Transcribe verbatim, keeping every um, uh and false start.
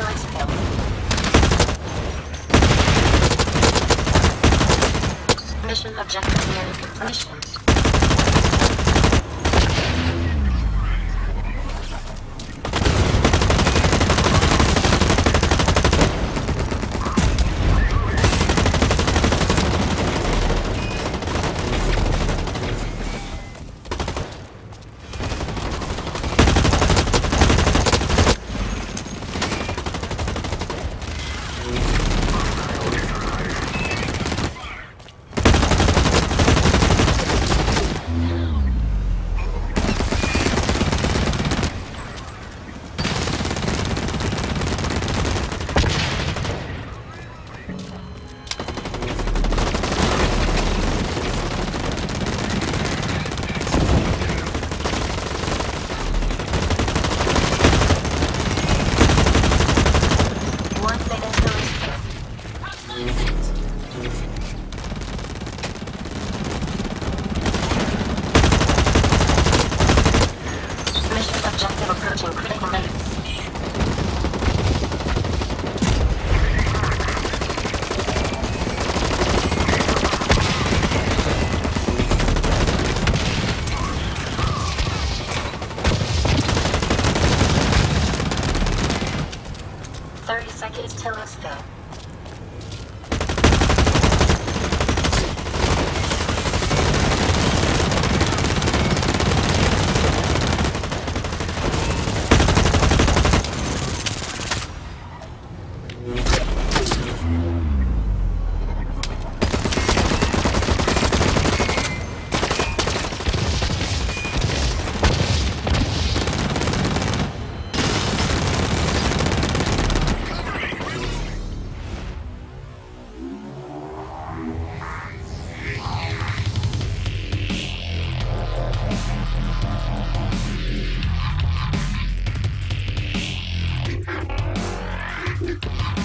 Turrets failed. Mission objective near completion. You